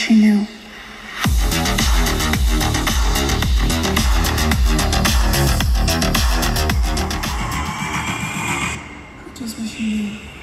she knew. Just wish you knew.